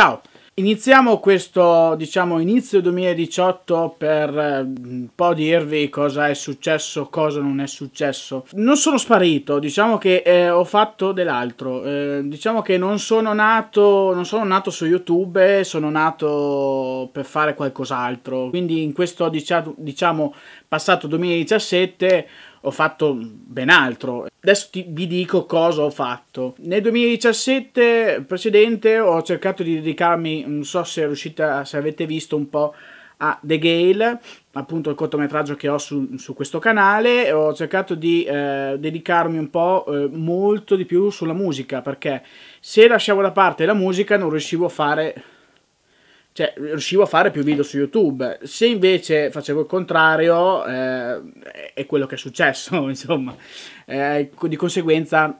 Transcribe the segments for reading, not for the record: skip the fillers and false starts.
Ciao! Iniziamo questo, diciamo, inizio 2018 per un po' dirvi cosa è successo, cosa non è successo. Non sono sparito, diciamo che ho fatto dell'altro. Diciamo che non sono nato su YouTube, sono nato per fare qualcos'altro. Quindi in questo, diciamo, passato 2017 ho fatto ben altro. Adesso vi dico cosa ho fatto. Nel 2017 precedente ho cercato di dedicarmi, non so se avete visto un po', a The Gale, appunto il cortometraggio che ho su questo canale. Ho cercato di dedicarmi un po' molto di più sulla musica, perché se lasciavo da parte la musica non riuscivo a fare... Cioè, riuscivo a fare più video su YouTube. Se invece facevo il contrario, è quello che è successo, insomma. Di conseguenza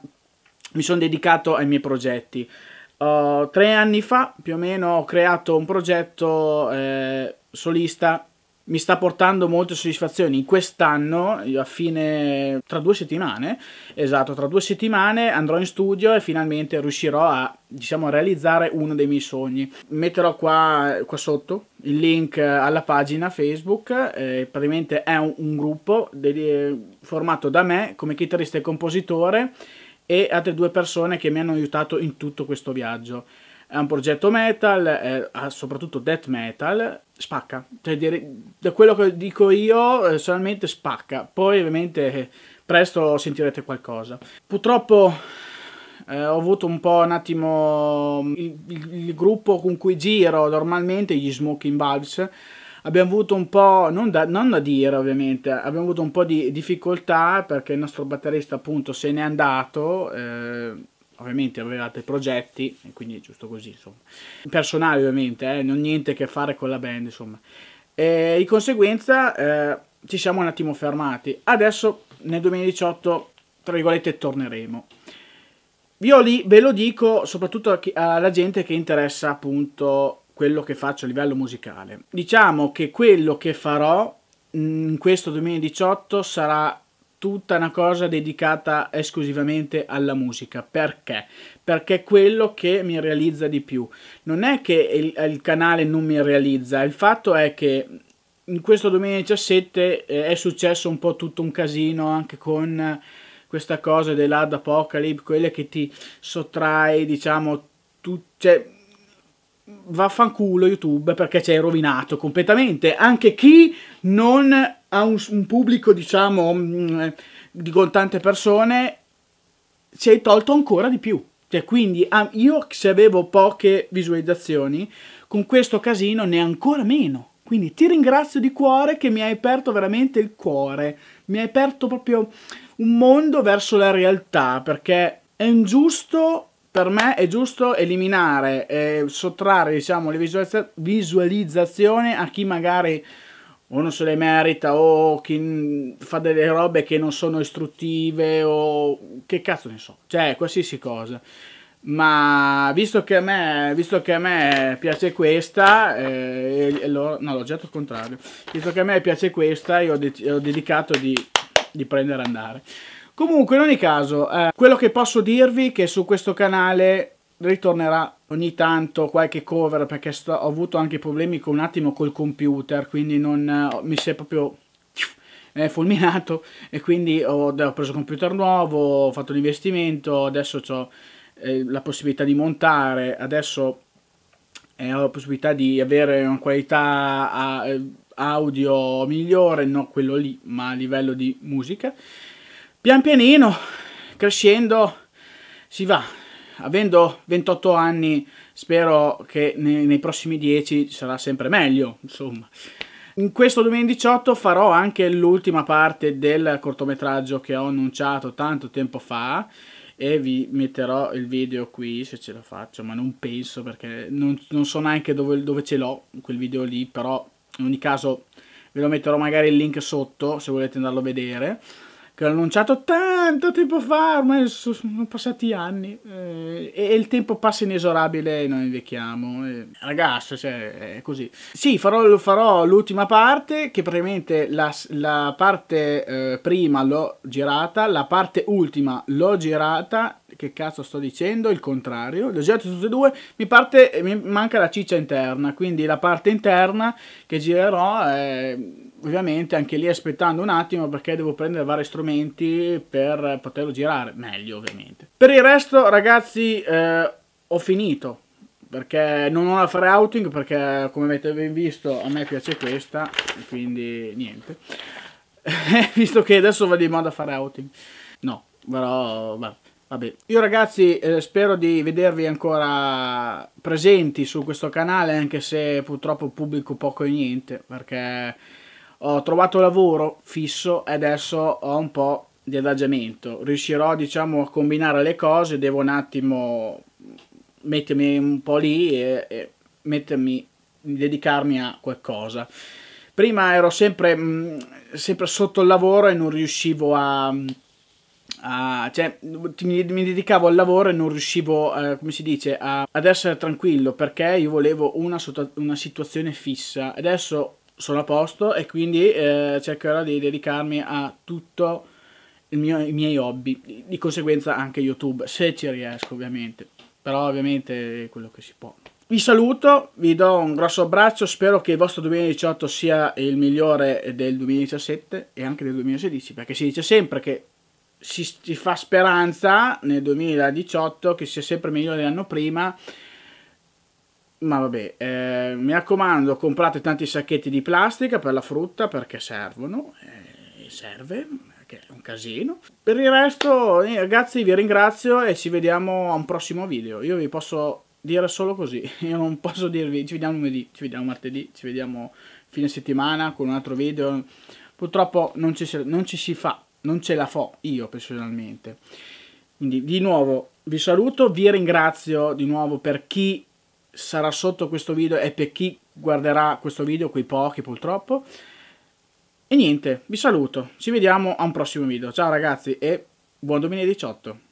mi sono dedicato ai miei progetti. 3 anni fa, più o meno, ho creato un progetto solista. Mi sta portando molte soddisfazioni. Quest'anno, a fine... tra 2 settimane, esatto, tra 2 settimane andrò in studio e finalmente riuscirò a, diciamo, a realizzare uno dei miei sogni. Metterò qua sotto il link alla pagina Facebook. Praticamente è un gruppo formato da me come chitarrista e compositore e altre 2 persone che mi hanno aiutato in tutto questo viaggio. È un progetto metal, soprattutto death metal, spacca. Cioè, da quello che dico io, solamente spacca. Poi ovviamente presto sentirete qualcosa. Purtroppo ho avuto un po' un attimo... Il gruppo con cui giro normalmente, gli Smoking Bulbs, abbiamo avuto un po', non da dire ovviamente, abbiamo avuto un po' di difficoltà perché il nostro batterista appunto se n'è andato... Ovviamente avevate progetti, e quindi è giusto così, insomma. Personale ovviamente, non niente a che fare con la band, insomma. E di conseguenza ci siamo un attimo fermati. Adesso nel 2018, tra virgolette, torneremo. Io lì ve lo dico soprattutto alla gente che interessa appunto quello che faccio a livello musicale. Diciamo che quello che farò in questo 2018 sarà... tutta una cosa dedicata esclusivamente alla musica. Perché? Perché è quello che mi realizza di più. Non è che il canale non mi realizza, il fatto è che in questo 2017 è successo un po' tutto un casino anche con questa cosa dell'Ad Apocalypse, quelle che ti sottrae, diciamo, cioè, vaffanculo YouTube, perché ci hai rovinato completamente. Anche chi non... a un pubblico, diciamo, con tante persone, si è tolto ancora di più. Cioè, quindi io, se avevo poche visualizzazioni, con questo casino ne ancora meno. Quindi ti ringrazio di cuore, che mi hai aperto veramente il cuore. Mi hai aperto proprio un mondo verso la realtà, perché è ingiusto... Per me è giusto eliminare e sottrarre, diciamo, le visualizzazioni a chi magari... o non se le merita, o chi fa delle robe che non sono istruttive, o che cazzo ne so, cioè qualsiasi cosa. Ma visto che a me piace questa, no, l'ho detto al contrario, visto che a me piace questa, io ho dedicato di prendere e andare. Comunque, in ogni caso, quello che posso dirvi è che su questo canale ritornerà ogni tanto qualche cover, perché ho avuto anche problemi con un attimo col computer, quindi non mi si è proprio fulminato, e quindi ho preso un computer nuovo, ho fatto l'investimento, adesso ho la possibilità di montare, adesso ho la possibilità di avere una qualità audio migliore, non quello lì, ma a livello di musica. Pian pianino, crescendo, si va. Avendo 28 anni, spero che nei prossimi 10 sarà sempre meglio, insomma. In questo 2018 farò anche l'ultima parte del cortometraggio che ho annunciato tanto tempo fa, e vi metterò il video qui se ce la faccio, ma non penso, perché non so neanche dove ce l'ho, quel video lì, però in ogni caso ve lo metterò magari il link sotto se volete andarlo a vedere. Che ho annunciato tanto tempo fa, ormai sono passati anni, e il tempo passa inesorabile e noi invecchiamo. Ragazzi, cioè, è così. Sì, farò l'ultima parte, che praticamente la parte prima l'ho girata, la parte ultima l'ho girata, che cazzo sto dicendo? Il contrario. Le ho girate tutte e due, mi manca la ciccia interna, quindi la parte interna che girerò ovviamente anche lì aspettando un attimo perché devo prendere vari strumenti per poterlo girare meglio ovviamente. Per il resto ragazzi ho finito, perché non ho da fare outing, perché come avete ben visto a me piace questa, quindi niente. Visto che adesso va di moda fare outing, no, però vabbè. Io ragazzi spero di vedervi ancora presenti su questo canale, anche se purtroppo pubblico poco e niente, perché ho trovato lavoro fisso e adesso ho un po' di adagiamento. Riuscirò, diciamo, a combinare le cose, devo un attimo mettermi un po' lì e dedicarmi a qualcosa. Prima ero sempre sotto il lavoro e non riuscivo cioè mi dedicavo al lavoro e non riuscivo, come si dice, ad essere tranquillo, perché io volevo una situazione fissa. Adesso sono a posto e quindi cercherò di dedicarmi a tutto i miei hobby, di conseguenza anche YouTube, se ci riesco ovviamente. Però ovviamente è quello che si può. Vi saluto, vi do un grosso abbraccio, spero che il vostro 2018 sia il migliore del 2017 e anche del 2016, perché si dice sempre che si fa speranza nel 2018 che sia sempre migliore dell'anno prima, ma vabbè, mi raccomando, comprate tanti sacchetti di plastica per la frutta perché servono, serve, perché è un casino. Per il resto ragazzi vi ringrazio e ci vediamo a un prossimo video, io vi posso dire solo così, io non posso dirvi ci vediamo lunedì, ci vediamo martedì, ci vediamo fine settimana con un altro video, purtroppo non ce la fo io personalmente, quindi di nuovo vi saluto, vi ringrazio di nuovo per chi sarà sotto questo video e per chi guarderà questo video, quei pochi purtroppo, e niente, vi saluto, ci vediamo a un prossimo video, ciao ragazzi e buon 2018!